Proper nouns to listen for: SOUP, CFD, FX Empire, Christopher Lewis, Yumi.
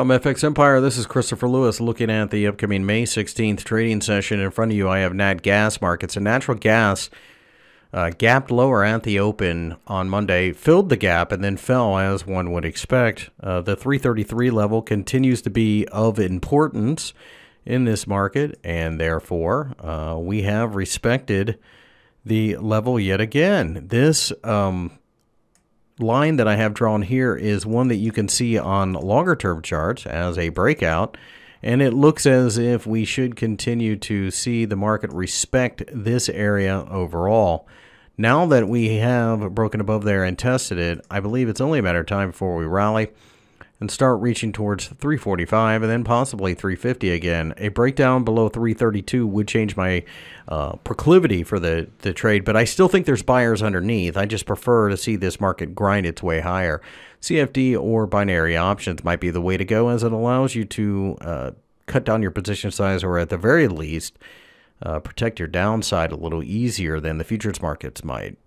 from FX Empire, this is Christopher Lewis looking at the upcoming May 16th trading session. In front of you, I have nat gas markets, and natural gas gapped lower at the open on Monday, filled the gap, and then fell as one would expect. The 333 level continues to be of importance in this market, and therefore we have respected the level yet again. This line that I have drawn here is one that you can see on longer term charts as a breakout, and it looks as if we should continue to see the market respect this area overall. Now that we have broken above there and tested it, I believe it's only a matter of time before we rally and start reaching towards 345 and then possibly 350 again. A breakdown below 332 would change my proclivity for the trade, but I still think there's buyers underneath. I just prefer to see this market grind its way higher. CFD or binary options might be the way to go, as it allows you to cut down your position size, or at the very least protect your downside a little easier than the futures markets might.